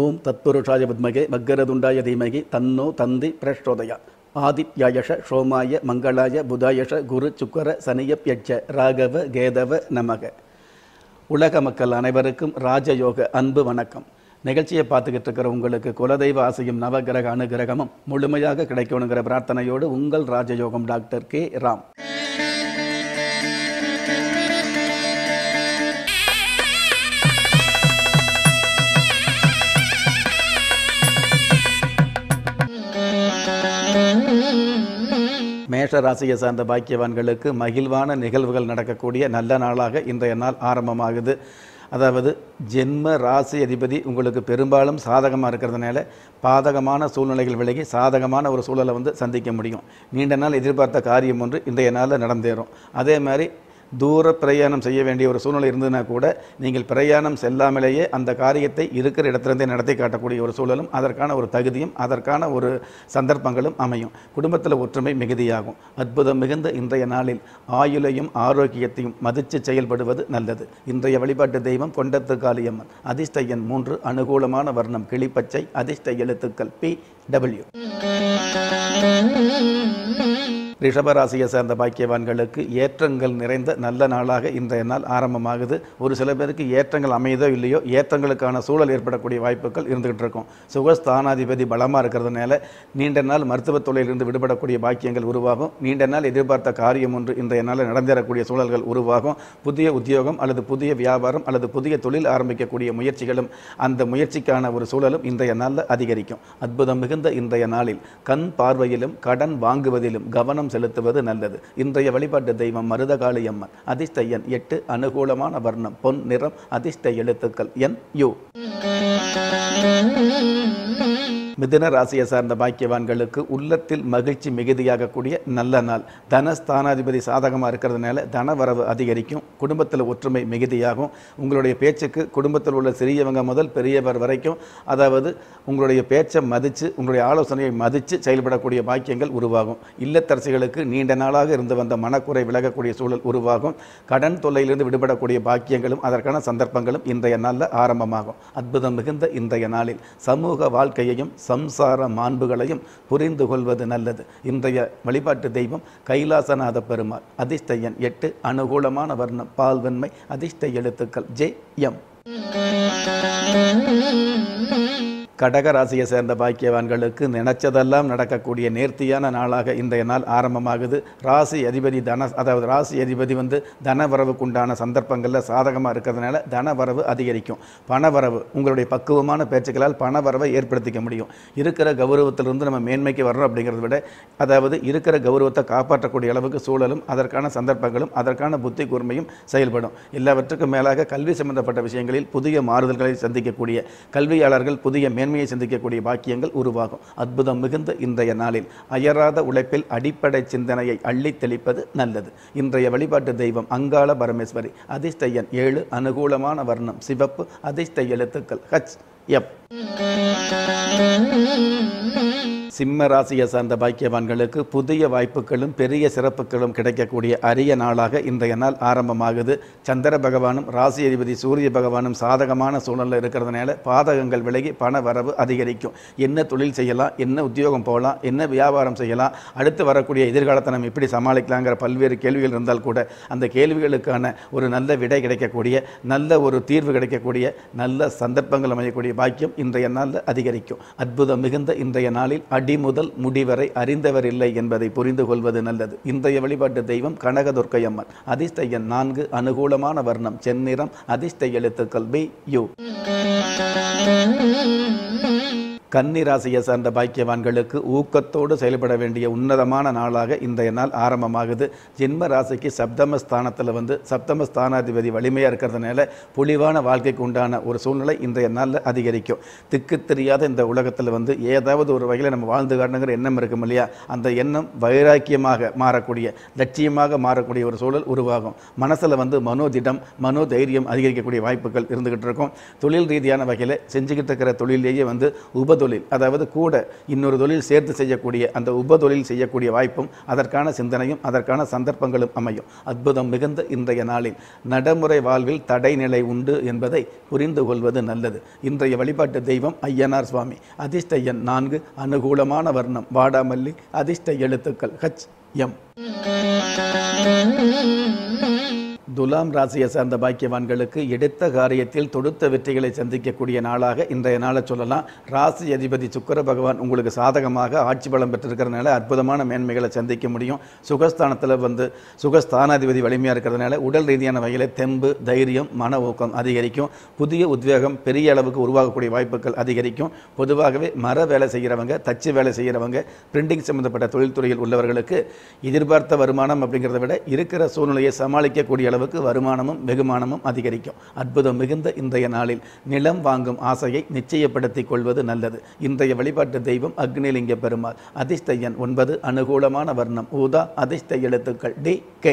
ओं तत्पुरुषाय विद्महे मकरतुण्डाय धीमहि तन्नो तन्ति प्रचोदयात्। आदित्यायश सोमाय मंगलाय बुधायश गुरुचुकर सनियप्यच्च राघव केदव नमः। उलग मक्कल अनैवरुक्कुम राजयोग अन्बु वणक्कम। निकழ்ச்சியை பார்த்துக்கிட்டு இருக்கிற உங்களுக்கு குலதெய்வ ஆசையும் நவகிரக அனுகிரகமும் முழுமையாக கிடைக்கணுங்கிற பிரார்த்தனையோடு உங்கள் ராஜயோகம் டாக்டர் கே ராம். மேஷ ராசியை சார்ந்த பாக்கியவான்களுக்கு மகிழ்வான நிகழ்வுகள் நடக்கக்கூடிய நல்ல நாளாக இன்றைய நாள் ஆரம்பமாகுது. அதாவது ஜென்ம ராசி அதிபதி உங்களுக்கு பெரும்பாலும் சாதகமாக இருக்கிறதுனால பாதகமான சூழ்நிலைகள் விலகி சாதகமான ஒரு சூழலை வந்து சந்திக்க முடியும். நீண்ட நாள் எதிர்பார்த்த காரியம் ஒன்று இன்றைய நாளில் நடந்தேறும். அதே மாதிரி தூர பிரயாணம் செய்ய வேண்டிய ஒரு சூழ்நிலை இருந்ததுன்னா கூட நீங்கள் பிரயாணம் செல்லாமலேயே அந்த காரியத்தை இருக்கிற இடத்துலேருந்தே நடத்தி காட்டக்கூடிய ஒரு சூழலும் அதற்கான ஒரு தகுதியும் அதற்கான ஒரு சந்தர்ப்பங்களும் அமையும். குடும்பத்தில் ஒற்றுமை மிகுதியாகும். அற்புதம் மிகுந்த இன்றைய நாளில் ஆயுளையும் ஆரோக்கியத்தையும் மதித்து செயல்படுவது நல்லது. இன்றைய வழிபாட்டு தெய்வம் கொண்டத்துக்காளியம்மன். அதிர்ஷ்ட எண் 3. அனுகூலமான வர்ணம் கிளிப்பச்சை. அதிர்ஷ்ட எழுத்துக்கள் PW. ரிஷபராசியை சேர்ந்த பாக்கியவான்களுக்கு ஏற்றங்கள் நிறைந்த நல்ல நாளாக இன்றைய நாள் ஆரம்பமாகுது. ஒரு சில பேருக்கு ஏற்றங்கள் அமையதோ இல்லையோ ஏற்றங்களுக்கான சூழல் ஏற்படக்கூடிய வாய்ப்புகள் இருந்துகிட்டு இருக்கும். சுகஸ்தானாதிபதி பலமாக இருக்கிறதுனால நீண்ட நாள் மருத்துவத் துறையிலிருந்து விடுபடக்கூடிய பாக்கியங்கள் உருவாகும். நீண்ட நாள் எதிர்பார்த்த காரியம் ஒன்று இன்றைய நாளில் நடந்தேறக்கூடிய சூழல்கள் உருவாகும். புதிய உத்தியோகம் அல்லது புதிய வியாபாரம் அல்லது புதிய தொழில் ஆரம்பிக்கக்கூடிய முயற்சிகளும் அந்த முயற்சிக்கான ஒரு சூழலும் இன்றைய நாளில் அதிகரிக்கும். அற்புதம் மிகுந்த இன்றைய நாளில் கண் பார்வையிலும் கடன் வாங்குவதிலும் கவனம் செலுத்துவது நல்லது. இன்றைய வழிபாட்டு தெய்வம் மருதகாளியம்மன். அதிர்ஷ்ட எண் 8. அனுகூலமான வர்ணம் பொன் நிறம். அதிர்ஷ்ட எழுத்துக்கள் NU. மிதுன ராசியை சார்ந்த பாக்கியவான்களுக்கு உள்ளத்தில் மகிழ்ச்சி மிகுதியாக கூடிய நல்ல நாள். தனஸ்தானாதிபதி சாதகமாக இருக்கிறதுனால தனவரவு அதிகரிக்கும். குடும்பத்தில் ஒற்றுமை மிகுதியாகும். உங்களுடைய பேச்சுக்கு குடும்பத்தில் உள்ள சிறியவங்க முதல் பெரியவர் வரைக்கும் அதாவது உங்களுடைய பேச்சை மதித்து உங்களுடைய ஆலோசனையை மதித்து செயல்படக்கூடிய பாக்கியங்கள் உருவாகும். இல்லத்தரசிகளுக்கு நீண்ட நாளாக இருந்து வந்த மனக்குறை விலகக்கூடிய சூழல் உருவாகும். கடன் தொல்லையிலிருந்து விடுபடக்கூடிய பாக்கியங்களும் அதற்கான சந்தர்ப்பங்களும் இன்றைய நாளில் ஆரம்பமாகும். அற்புதம் மிகுந்த இன்றைய நாளில் சமூக வாழ்க்கையையும் சம்சார மாண்புகளையும் புரிந்து கொள்வது நல்லது. இன்றைய வழிபாட்டு தெய்வம் கைலாசநாத பெருமாள். அதிர்ஷ்ட எண் 8. அனுகூலமான வர்ணம் பால்வெண்மை. அதிர்ஷ்ட எழுத்துக்கள் JM. கடக ராசியை சேர்ந்த பாக்கியவான்களுக்கு நினைச்சதெல்லாம் நடக்கக்கூடிய நேர்த்தியான நாளாக இன்றைய நாள் ஆரம்பமாகுது. ராசி அதிபதி ராசி அதிபதி வந்து தனவரவுக்குண்டான சந்தர்ப்பங்களில் சாதகமாக இருக்கிறதுனால தனவரவு அதிகரிக்கும். பணவரவு உங்களுடைய பக்குவமான பேச்சுக்களால் பணவரவை ஏற்படுத்திக்க முடியும். இருக்கிற கௌரவத்திலிருந்து நம்ம மேன்மைக்கு வர்றோம் அப்படிங்கிறத விட அதாவது இருக்கிற கௌரவத்தை காப்பாற்றக்கூடிய அளவுக்கு சூழலும் அதற்கான சந்தர்ப்பங்களும் அதற்கான புத்தி கூர்மையும் செயல்படும். எல்லாவற்றுக்கும் மேலாக கல்வி சம்பந்தப்பட்ட விஷயங்களில் புதிய மாறுதல்களை சந்திக்கக்கூடிய கல்வியாளர்கள் புதிய மேன்மையை சிந்திக்கக்கூடிய பாக்கியங்கள் உருவாகும். அற்புதம் மிகுந்த இன்றைய நாளில் அயராத உழைப்பில் அடிப்படை சிந்தனையை அள்ளி தெளிப்பது நல்லது. இன்றைய வழிபாட்டு தெய்வம் அங்காள பரமேஸ்வரி. அதிர்ஷ்ட எண் 7. அனுகூலமான வர்ணம் சிவப்பு. அதிர்ஷ்ட எழுத்துக்கள் HF. சிம்ம ராசியை சார்ந்த பாக்கியவான்களுக்கு புதிய வாய்ப்புகளும் பெரிய சிறப்புகளும் கிடைக்கக்கூடிய அரிய நாளாக இன்றைய நாள் ஆரம்பமாகுது. சந்திர பகவானும் ராசி அதிபதி சூரிய பகவானும் சாதகமான சூழலில் இருக்கிறதுனால பாதகங்கள் விலகி பண வரவு அதிகரிக்கும். என்ன தொழில் செய்யலாம், என்ன உத்தியோகம் போகலாம், என்ன வியாபாரம் செய்யலாம், அடுத்து வரக்கூடிய எதிர்காலத்தை நம்ம எப்படி சமாளிக்கலாங்கிற பல்வேறு கேள்விகள் இருந்தால் கூட அந்த கேள்விகளுக்கான ஒரு நல்ல விடை கிடைக்கக்கூடிய நல்ல ஒரு தீர்வு கிடைக்கக்கூடிய நல்ல சந்தர்ப்பங்கள் அமையக்கூடிய பாக்கியம் இன்றைய நாளில் அதிகரிக்கும். அற்புதம் மிகுந்த இன்றைய நாளில் அடி முதல் முடிவரை அறிந்தவர் இல்லை என்பதை புரிந்து கொள்வது நல்லது. இன்றைய வழிபாட்டு தெய்வம் கனகதுர்க்கையம்மன். அதிர்ஷ்ட எண் 4. அனுகூலமான வர்ணம் செந்நிறம். அதிர்ஷ்ட எழுத்துக்கள் BU. கன்னி ராசியை சார்ந்த பாக்கியவான்களுக்கு ஊக்கத்தோடு செயல்பட வேண்டிய உன்னதமான நாளாக இன்றைய நாள் ஆரம்பமாகுது. ஜென்ம ராசிக்கு சப்தமஸ்தானத்தில் வந்து சப்தமஸ்தானாதிபதி வலிமையாக இருக்கிறதுனால பொலிவான வாழ்க்கைக்கு உண்டான ஒரு சூழ்நிலை இன்றைய நாளில் அதிகரிக்கும். திக்கு தெரியாத இந்த உலகத்தில் வந்து ஏதாவது ஒரு வகையில் நம்ம வாழ்ந்து காட்டணுங்கிற எண்ணம் இருக்கும் இல்லையா, அந்த எண்ணம் வைராக்கியமாக மாறக்கூடிய லட்சியமாக மாறக்கூடிய ஒரு சூழல் உருவாகும். மனசில் வந்து மனோதிடம் மனோதைரியம் அதிகரிக்கக்கூடிய வாய்ப்புகள் இருந்துகிட்டு இருக்கும். தொழில் ரீதியான வகையில் செஞ்சுக்கிட்டு இருக்கிற தொழிலேயே வந்து உப उपदोलिल अदावदु कूड इन्नोरु दोलिल सेर्त्तु सेय्यकूडिय अंद उपदोलिल सेय्यकूडिय वायप्पुम अदर्क्कान सिंदनैयुम अदर्क्कान संदर्भंगलुम अमैयुम अद्भुतम मिगंद इंद्रैय नालिल नडमुरै वाल्विल तडै निलै उंडु एन्बदै पुरिंदुकोल्वदु नल्लदु इंद्रैय वलिपाट्टु दैवम अय्यनार स्वामी अदिष्ट एण् 4 अनुकूलमान वर्णम वाडामल्लि अदिष्ट एळुत्तुक्कल हच एम துலாம் ராசியை சார்ந்த பாக்கியவான்களுக்கு எடுத்த காரியத்தில் தொடுத்த வெற்றிகளை சந்திக்கக்கூடிய நாளாக இன்றைய நாளை சொல்லலாம். ராசி அதிபதி சுக்கிர பகவான் உங்களுக்கு சாதகமாக ஆட்சி பலம் பெற்றிருக்கிறதுனால அற்புதமான மேன்மைகளை சந்திக்க முடியும். சுகஸ்தானத்தில் வந்து சுகஸ்தானாதிபதி வலிமையாக இருக்கிறதுனால உடல் ரீதியான வகையில் தெம்பு தைரியம் மன ஊக்கம் அதிகரிக்கும். புதிய உத்வேகம் பெரிய அளவுக்கு உருவாகக்கூடிய வாய்ப்புகள் அதிகரிக்கும். பொதுவாகவே மர வேலை செய்கிறவங்க தச்சு வேலை செய்கிறவங்க பிரிண்டிங் சம்பந்தப்பட்ட தொழில்துறையில் உள்ளவர்களுக்கு எதிர்பார்த்த வருமானம் அப்படிங்கிறத விட இருக்கிற சூழ்நிலையை சமாளிக்கக்கூடிய அளவுக்கு வருமானமும் வெகுமானமும் அதிகரிக்கும். அற்புதம் மிகுந்த இன்றைய நாளில் நிலம் வாங்கும் ஆசையை நிச்சயப்படுத்திக் கொள்வது நல்லது. இன்றைய வழிபாட்டு தெய்வம் அக்னிலிங்க பெருமாள். அதிஷ்ட எண் 9 அனுகூலமான வர்ணம் ஊதா. அதிஷ்ட எழுத்துக்கள் DK.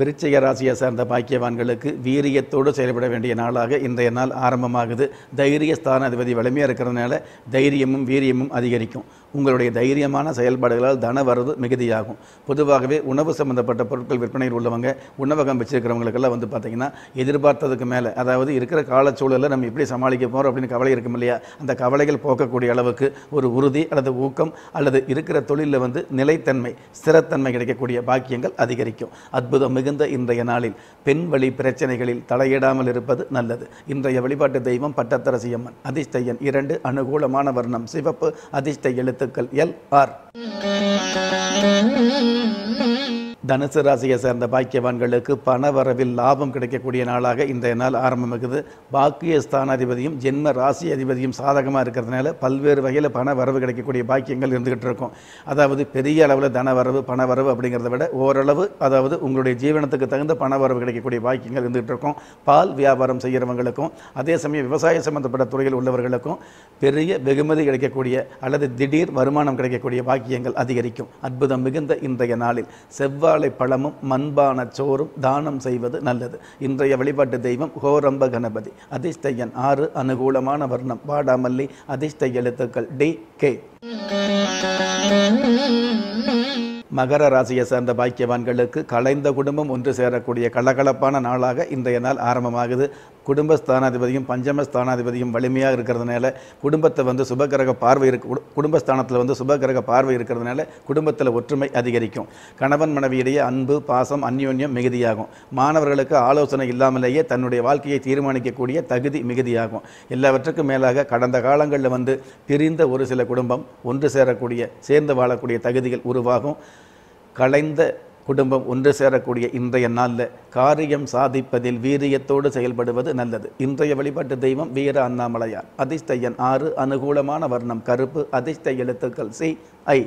விருச்சிக ராசியை சார்ந்த பாக்கியவான்களுக்கு வீரியத்தோடு செயல்பட வேண்டிய நாளாக இன்றைய நாள் ஆரம்பமாகுது. தைரிய ஸ்தானாதிபதி வலிமையாக இருக்கிறதுனால தைரியமும் வீரியமும் அதிகரிக்கும். உங்களுடைய தைரியமான செயல்பாடுகளால் தன வரவு மிகுதியாகும். பொதுவாகவே உணவு சம்பந்தப்பட்ட பொருட்கள் விற்பனையில் உள்ளவங்க உணவகம் வச்சிருக்கிறவங்களுக்கெல்லாம் வந்து பார்த்திங்கன்னா எதிர்பார்த்ததுக்கு மேலே, அதாவது இருக்கிற காலச்சூழலில் நம்ம எப்படி சமாளிக்க போகிறோம் அப்படின்னு கவலை இருக்கும் இல்லையா, அந்த கவலைகள் போக்கக்கூடிய அளவுக்கு ஒரு உறுதி அல்லது ஊக்கம் அல்லது இருக்கிற தொழிலில் வந்து நிலைத்தன்மை ஸ்திரத்தன்மை கிடைக்கக்கூடிய பாக்கியங்கள் அதிகரிக்கும். அற்புதம் மிகுந்த இன்றைய நாளில் பெண் வழி பிரச்சனைகளில் தலையிடாமல் இருப்பது நல்லது. இன்றைய வழிபாட்டு தெய்வம் பட்டத்தரசி அம்மன். அதிர்ஷ்ட எண் 2 அனுகூலமான வர்ணம் சிவப்பு. அதிர்ஷ்ட எழுத்துக்கள் LR. தனுசு ராசியை சேர்ந்த பாக்கியவான்களுக்கு பண வரவில் லாபம் கிடைக்கக்கூடிய நாளாக இன்றைய நாள் ஆரம்பமாகுது. பாக்கிய ஸ்தானாதிபதியும் ஜென்ம ராசி அதிபதியும் சாதகமாக இருக்கிறதுனால பல்வேறு வகையில் பண வரவு கிடைக்கக்கூடிய பாக்கியங்கள் இருந்துகிட்டு இருக்கும். அதாவது பெரிய அளவில் தன வரவு பண வரவு அப்படிங்கிறத விட ஓரளவு, அதாவது உங்களுடைய ஜீவனத்துக்கு தகுந்த பண வரவு கிடைக்கக்கூடிய பாக்கியங்கள் இருந்துகிட்டு இருக்கும். பால் வியாபாரம் செய்கிறவங்களுக்கும் அதே சமயம் விவசாயம் சம்பந்தப்பட்ட துறையில் உள்ளவர்களுக்கும் பெரிய வெகுமதி கிடைக்கக்கூடிய அல்லது திடீர் வருமானம் கிடைக்கக்கூடிய பாக்கியங்கள் அதிகரிக்கும். அற்புதம் மிகுந்த இன்றைய நாளில் செவ்வாய் பழமும் மண்பான சோறும் தானம் செய்வது நல்லது. இன்றைய வழிபாட்டு தெய்வம் கோரம்ப கணபதி. அதிர்ஷ்ட எண் 6 அனுகூலமான வர்ணம் வாடாமல்லி. அதிர்ஷ்ட எழுத்துக்கள் DK. மகர ராசியை சார்ந்த பாக்கியவான்களுக்கு கலைந்த குடும்பம் ஒன்று சேரக்கூடிய கலகலப்பான நாளாக இன்றைய நாள் ஆரம்பமாகுது. குடும்பஸ்தானாதிபதியும் பஞ்சமஸ்தானாதிபதியும் வலிமையாக இருக்கிறதுனால குடும்பத்தை வந்து சுபகிரக பார்வை குடும்பஸ்தானத்தில் வந்து சுபகிரக பார்வை இருக்கிறதுனால குடும்பத்தில் ஒற்றுமை அதிகரிக்கும். கணவன் மனைவியிடையே அன்பு பாசம் அந்யோன்யம் மிகுதியாகும். மாணவர்களுக்கு ஆலோசனை இல்லாமலேயே தன்னுடைய வாழ்க்கையை தீர்மானிக்கக்கூடிய தகுதி மிகுதியாகும். எல்லாவற்றுக்கும் மேலாக கடந்த காலங்களில் வந்து பிரிந்த ஒரு சில குடும்பம் ஒன்று சேரக்கூடிய சேர்ந்து வாழக்கூடிய தகுதிகள் உருவாகும். கலைந்த குடும்பம் ஒன்று சேரக்கூடிய இன்றைய நாளில் காரியம் சாதிப்பதில் வீரியத்தோடு செயல்படுவது நல்லது. இன்றைய வழிபாட்டு தெய்வம் வீர அண்ணாமலையார். அதிர்ஷ்ட எண் 6 அனுகூலமான வர்ணம் கருப்பு. அதிர்ஷ்ட எழுத்துக்கள் CI.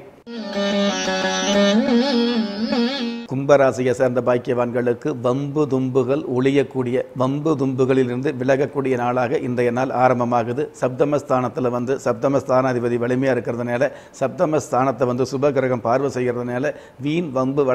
கும்பராசியை சேர்ந்த பாக்கியவான்களுக்கு வம்பு தும்புகள் ஒழியக்கூடிய வம்பு தும்புகளிலிருந்து விலகக்கூடிய நாளாக இன்றைய நாள் ஆரம்பமாகுது. சப்தமஸ்தானத்தில் வந்து சப்தமஸ்தானாதிபதி வலிமையாக இருக்கிறதுனால சப்தமஸ்தானத்தை வந்து சுபகிரகம் பார்வை செய்கிறதுனால வீண் வம்பு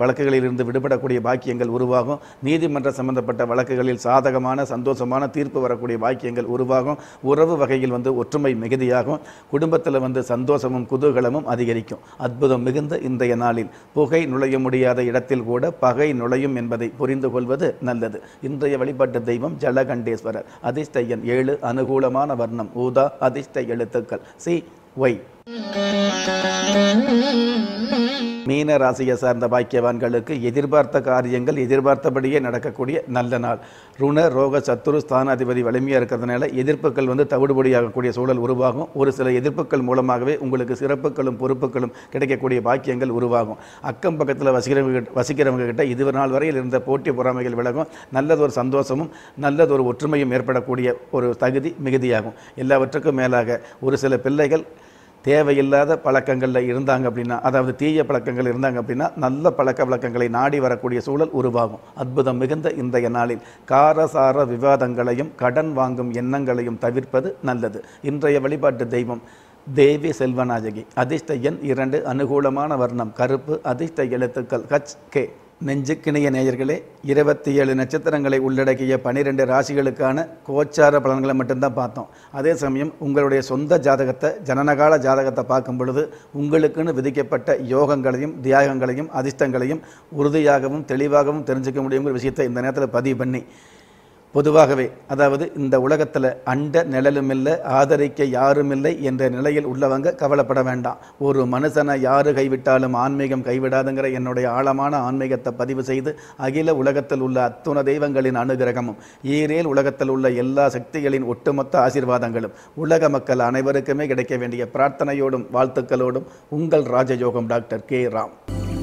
வழக்குகளிலிருந்து விடுபடக்கூடிய பாக்கியங்கள் உருவாகும். நீதிமன்ற சம்பந்தப்பட்ட வழக்குகளில் சாதகமான சந்தோஷமான தீர்ப்பு வரக்கூடிய பாக்கியங்கள் உருவாகும். உறவு வகையில் வந்து ஒற்றுமை மிகுதியாகும். குடும்பத்தில் வந்து சந்தோஷமும் குதூகலமும் அதிகரிக்கும். அற்புதம் மிகுந்த இன்றைய நாளில் புகை நுழைய முடியாத இடத்தில் கூட பகை நுழையும் என்பதை புரிந்து கொள்வது நல்லது. இன்றைய வழிபாட்டு தெய்வம் ஜலகண்டேஸ்வரர். அதிர்ஷ்ட எண் 7 அனுகூலமான வர்ணம் ஊதா. அதிர்ஷ்ட எழுத்துக்கள் CY. மீன ராசியை சார்ந்த பாக்கியவான்களுக்கு எதிர்பார்த்த காரியங்கள் எதிர்பார்த்தபடியே நடக்கக்கூடிய நல்ல நாள். ருண ரோக சத்துரு ஸ்தானாதிபதி வலிமையாக இருக்கிறதுனால எதிர்ப்புகள் வந்து தவிடுபடியாகக்கூடிய சூழல் உருவாகும். ஒரு சில எதிர்ப்புகள் மூலமாகவே உங்களுக்கு சிறப்புகளும் பொறுப்புகளும் கிடைக்கக்கூடிய பாக்கியங்கள் உருவாகும். அக்கம் பக்கத்தில் வசிக்கிறவங்ககிட்ட இதுவரை நாள் வரையில் இருந்த போட்டி பொறாமைகள் விலகும். நல்லதொரு சந்தோஷமும் நல்லதொரு ஒற்றுமையும் ஏற்படக்கூடிய ஒரு தகுதி மிகுதியாகும். எல்லாவற்றுக்கும் மேலாக ஒரு சில பிள்ளைகள் தேவையில்லாத பழக்கங்களில் இருந்தாங்க அப்படின்னா, அதாவது தீய பழக்கங்கள் இருந்தாங்க அப்படின்னா நல்ல பழக்க வழக்கங்களை நாடி வரக்கூடிய சூழல் உருவாகும். அற்புதம் மிகுந்த இன்றைய நாளில் காரசார விவாதங்களையும் கடன் வாங்கும் எண்ணங்களையும் தவிர்ப்பது நல்லது. இன்றைய வழிபாட்டு தெய்வம் தேவி செல்வநாயகி. அதிர்ஷ்ட எண் 2 அனுகூலமான வர்ணம் கருப்பு. அதிர்ஷ்ட எழுத்துக்கள் HK. நெஞ்சுக்கினிய நேயர்களே 27 நட்சத்திரங்களை உள்ளடக்கிய 12 ராசிகளுக்கான கோச்சார பலன்களை மட்டும்தான் பார்த்தோம். அதே சமயம் உங்களுடைய சொந்த ஜாதகத்தை ஜனனகால ஜாதகத்தை பார்க்கும் பொழுது உங்களுக்குன்னு விதிக்கப்பட்ட யோகங்களையும் தியாகங்களையும் அதிர்ஷ்டங்களையும் உறுதியாகவும் தெளிவாகவும் தெரிஞ்சுக்க முடியுங்கிற விஷயத்தை இந்த நேரத்தில் பதிவு பண்ணி பொதுவாகவே அதாவது இந்த உலகத்தில் அண்ட நிழலும் இல்லை ஆதரிக்க யாரும் இல்லை என்ற நிலையில் உள்ளவங்க கவலைப்பட வேண்டாம். ஒரு மனுஷனை யாரு கைவிட்டாலும் ஆன்மீகம் கைவிடாதுங்கிற என்னுடைய ஆழமான ஆன்மீகத்தை பதிவு செய்து அகில உலகத்தில் உள்ள அத்துண தெய்வங்களின் அனுகிரகமும் ஈரேல் உலகத்தில் உள்ள எல்லா சக்திகளின் ஒட்டுமொத்த ஆசீர்வாதங்களும் உலக மக்கள் அனைவருக்குமே கிடைக்க வேண்டிய பிரார்த்தனையோடும் வாழ்த்துக்களோடும் உங்கள் ராஜயோகம் டாக்டர் கே ராம்.